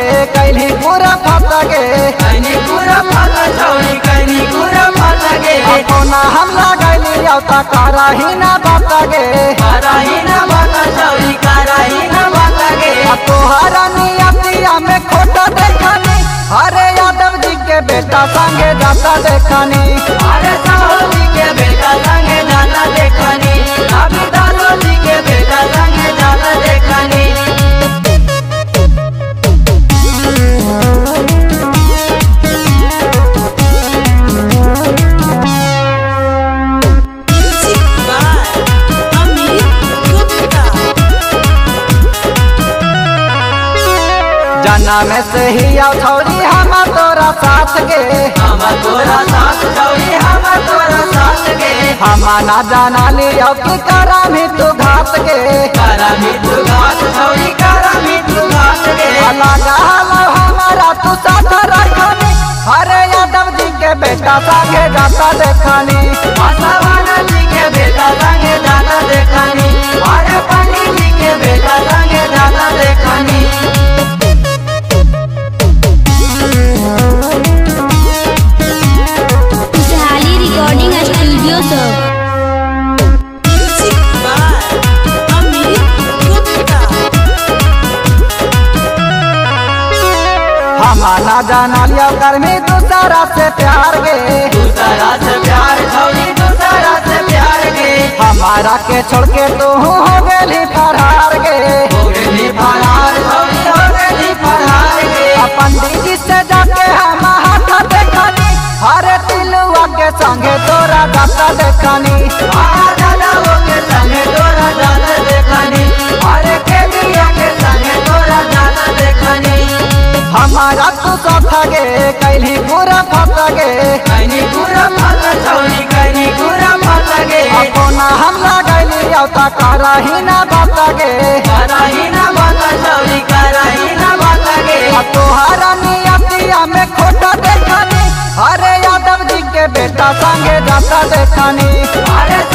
के कैनी पूरा फट गे, कैनी पूरा फट छोड़ी, कैनी पूरा फट गे। अपना हमला कैनी औता कारा ही ना बात गे, कारा ही ना बात छोड़ी, कारा ही ना बात गे। तोहरा नियतिया में खोटा देखनी, अरे यादव जी के बेटा संगे जाता देखनी, अरे साहू जी के बेटा संगे जाता देखनी, अभी दादो जी के बेटा संगे जाता देखनी। जन्म से ही छौरी हम तोरा साथ के, हम तोरा साथ छौरी, हम तोरा साथ के। हम ना जाना लिया कि करामी तू घात के, करामी तू घात छौरी, करामी तू घात के। लगा लव हमारा तू साथ रखनी, अरे यादव जी के बेटा संगे जाता देखनी, आसावाना जी के बेटा संगे जाता देखनी, अरे पानी जी के बेटा संगे जाता देखनी। हमारा जाना लिया कर्मी दूसरा से प्यार गे, दूसरा से प्यार छोड़ी, दूसरा से प्यार गे। हमारा के छोड़ के तू हो गई फरार गे, हो गई फरार छोड़ी, हो गई फरार गे। पंडित जी से जाके हम हाथ देखनी, अरे तिलुआ के संगे तोरा जाता देखनी, दादाओं के संगे तोरा जाता देखनी, अरे केबिया के संगे तोरा जाता देखनी। हमारा तू साथ गे कैनी पूरा फट गे, कैनी पूरा फट छोड़ी, कैनी पूरा फट गे। अपना हमला गैली औता कारा ही ना बात गे, कारा ही ना बात छोड़ी, कारा ही ना बात गे। तोहरा नियतिया में खोटा देखनी, अरे यादव जी के बेटा संगे जाता देखनी, अरे